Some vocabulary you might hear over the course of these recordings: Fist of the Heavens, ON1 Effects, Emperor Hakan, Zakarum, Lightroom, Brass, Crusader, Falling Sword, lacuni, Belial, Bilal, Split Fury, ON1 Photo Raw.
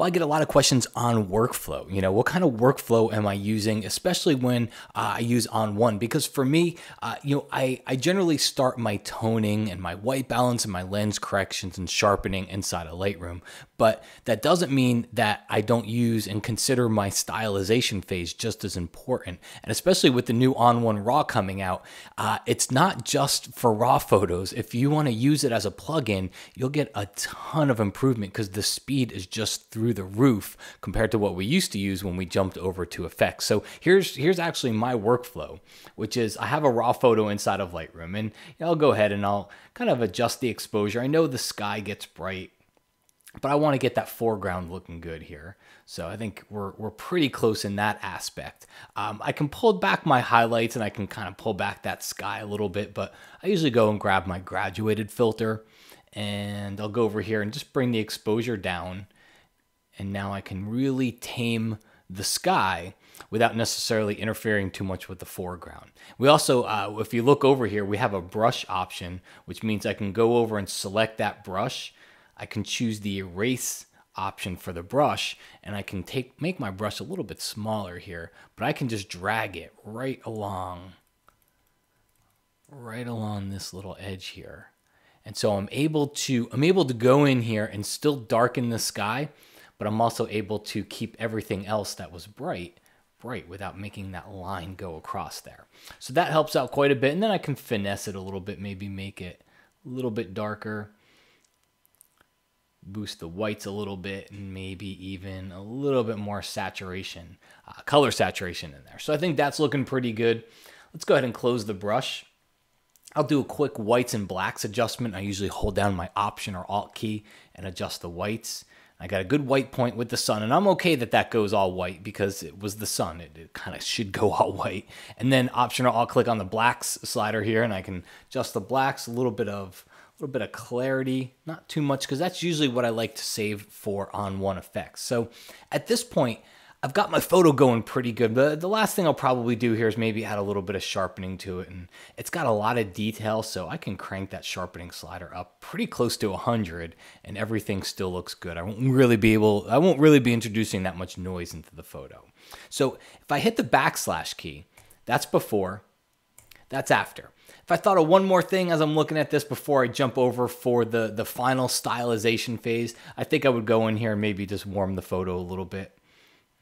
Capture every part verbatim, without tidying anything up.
Well, I get a lot of questions on workflow. You know, what kind of workflow am I using, especially when uh, I use on one? Because for me, uh, you know, I, I generally start my toning and my white balance and my lens corrections and sharpening inside of Lightroom. But that doesn't mean that I don't use and consider my stylization phase just as important. And especially with the new on one Raw coming out, uh, it's not just for raw photos. If you want to use it as a plugin, you'll get a ton of improvement because the speed is just through the roof compared to what we used to use when we jumped over to effects. So here's here's actually my workflow, which is I have a raw photo inside of Lightroom, and I'll go ahead and I'll kind of adjust the exposure. I know the sky gets bright, but I want to get that foreground looking good here. So I think we're, we're pretty close in that aspect. Um, I can pull back my highlights and I can kind of pull back that sky a little bit, but I usually go and grab my graduated filter and I'll go over here and just bring the exposure down. And now I can really tame the sky without necessarily interfering too much with the foreground. We also, uh, if you look over here, we have a brush option, which means I can go over and select that brush. I can choose the erase option for the brush, and I can take make my brush a little bit smaller here, but I can just drag it right along, right along this little edge here. And so I'm able to, I'm able to go in here and still darken the sky, but I'm also able to keep everything else that was bright, bright without making that line go across there. So that helps out quite a bit. And then I can finesse it a little bit, maybe make it a little bit darker, boost the whites a little bit, and maybe even a little bit more saturation, uh, color saturation in there. So I think that's looking pretty good. Let's go ahead and close the brush. I'll do a quick whites and blacks adjustment. I usually hold down my Option or Alt key and adjust the whites. I got a good white point with the sun, and I'm okay that that goes all white because it was the sun. It, it kind of should go all white. And then Option or Alt click on the blacks slider here, and I can adjust the blacks, a little bit of little bit of clarity, not too much, because that's usually what I like to save for on one Effects. So at this point, I've got my photo going pretty good. The, the last thing I'll probably do here is maybe add a little bit of sharpening to it, and it's got a lot of detail, so I can crank that sharpening slider up pretty close to one hundred, and everything still looks good. I won't really be able, I won't really be introducing that much noise into the photo. So if I hit the backslash key, that's before, that's after. If I thought of one more thing as I'm looking at this before I jump over for the, the final stylization phase, I think I would go in here and maybe just warm the photo a little bit.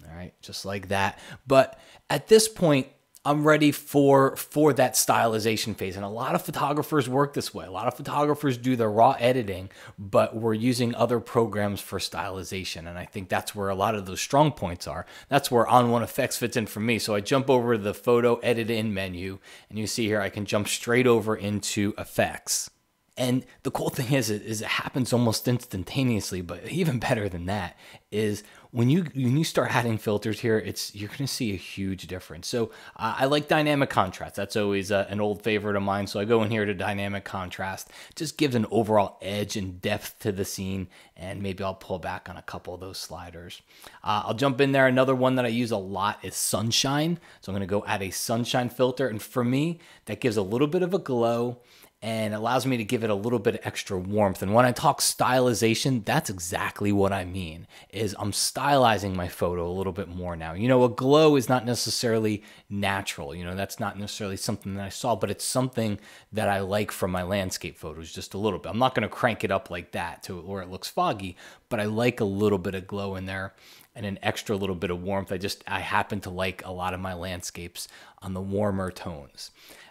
All right, just like that. But at this point, I'm ready for, for that stylization phase. And a lot of photographers work this way. A lot of photographers do the raw editing, but we're using other programs for stylization. And I think that's where a lot of those strong points are. That's where on one Effects fits in for me. So I jump over to the Photo Edit In menu, and you see here, I can jump straight over into Effects. And the cool thing is, is it happens almost instantaneously, but even better than that is when you when you start adding filters here, it's you're gonna see a huge difference. So uh, I like dynamic contrast. That's always uh, an old favorite of mine. So I go in here to dynamic contrast. It just gives an overall edge and depth to the scene. And maybe I'll pull back on a couple of those sliders. Uh, I'll jump in there. Another one that I use a lot is sunshine. So I'm gonna go add a sunshine filter. And for me, that gives a little bit of a glow and allows me to give it a little bit of extra warmth. And when I talk stylization, that's exactly what I mean, is I'm stylizing my photo a little bit more now. You know, a glow is not necessarily natural. You know, that's not necessarily something that I saw, but it's something that I like from my landscape photos just a little bit. I'm not gonna crank it up like that to where it looks foggy, but I like a little bit of glow in there and an extra little bit of warmth. I just, I happen to like a lot of my landscapes on the warmer tones.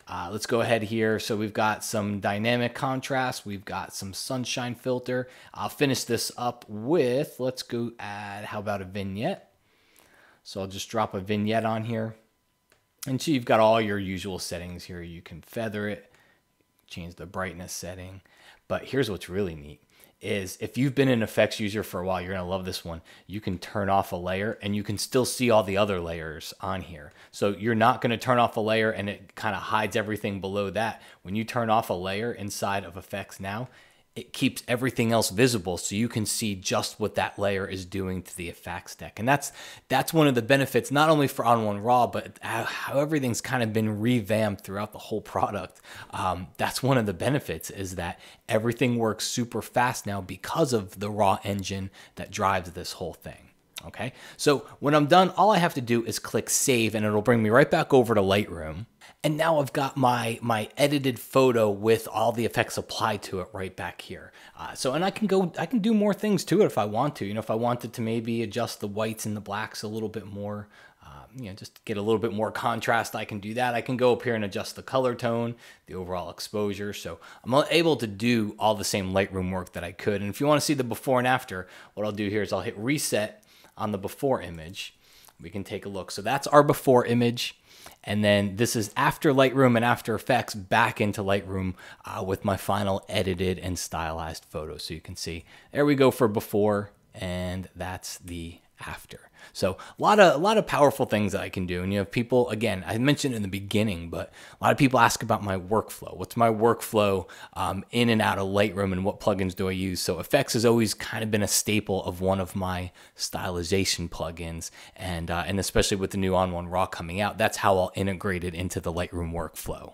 Uh, let's go ahead here. So we've got some dynamic contrast. We've got some sunshine filter. I'll finish this up with, let's go add, how about a vignette? So I'll just drop a vignette on here. And so you've got all your usual settings here. You can feather it, change the brightness setting. But here's what's really neat is if you've been an effects user for a while, you're gonna love this one. You can turn off a layer and you can still see all the other layers on here. So you're not gonna turn off a layer and it kind of hides everything below that. When you turn off a layer inside of effects now, it keeps everything else visible so you can see just what that layer is doing to the effects deck. And that's that's one of the benefits, not only for O N one Raw, but how everything's kind of been revamped throughout the whole product. Um, that's one of the benefits, is that everything works super fast now because of the Raw engine that drives this whole thing. Okay, so when I'm done, all I have to do is click save and it'll bring me right back over to Lightroom. And now I've got my, my edited photo with all the effects applied to it right back here. Uh, so, and I can go, I can do more things to it if I want to, you know, if I wanted to maybe adjust the whites and the blacks a little bit more, um, you know, just get a little bit more contrast, I can do that. I can go up here and adjust the color tone, the overall exposure. So I'm able to do all the same Lightroom work that I could. And if you want to see the before and after, what I'll do here is I'll hit reset on the before image. We can take a look. So that's our before image. And then this is after Lightroom and After Effects, back into Lightroom uh, with my final edited and stylized photo. So you can see, there we go for before, and that's the after. So a lot of, a lot of powerful things that I can do. And you have people, again, I mentioned in the beginning, but a lot of people ask about my workflow. What's my workflow um, in and out of Lightroom, and what plugins do I use? So Effects has always kind of been a staple of one of my stylization plugins. And, uh, and especially with the new O N one Raw coming out, that's how I'll integrate it into the Lightroom workflow.